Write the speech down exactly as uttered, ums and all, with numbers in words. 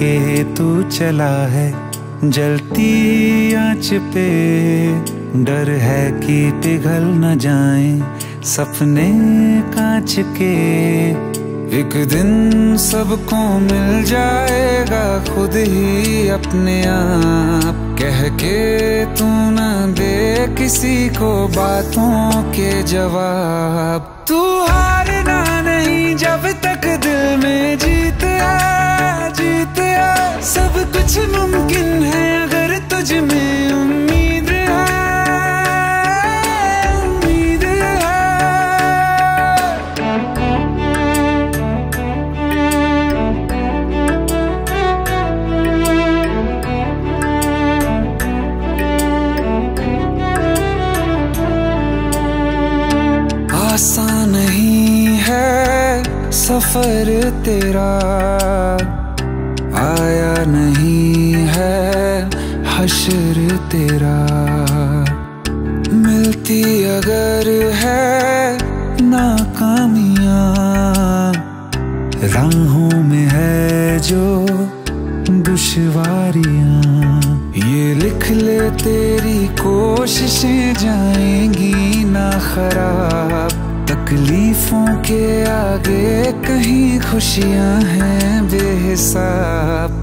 के तू चला है जलती आँच पे, डर है कि पिघल न जाएं सपने कांच के। एक दिन सबको मिल जाएगा खुद ही अपने आप, कह के तू न दे किसी को बातों के जवाब। तू हारना नहीं जब तक दिल में जीत है, जीत है। सब कुछ मुमकिन है अगर तुझ में उम्मीद है। आसान नहीं है सफर तेरा, आया नहीं है हश्र तेरा। मिलती अगर है नाकामियां, राहों में है जो दुश्वारियां, ये लिख ले तेरी कोशिशें जाएंगी ना खराब। तकलीफों के आगे कहीं खुशियां हैं बेहिसाब।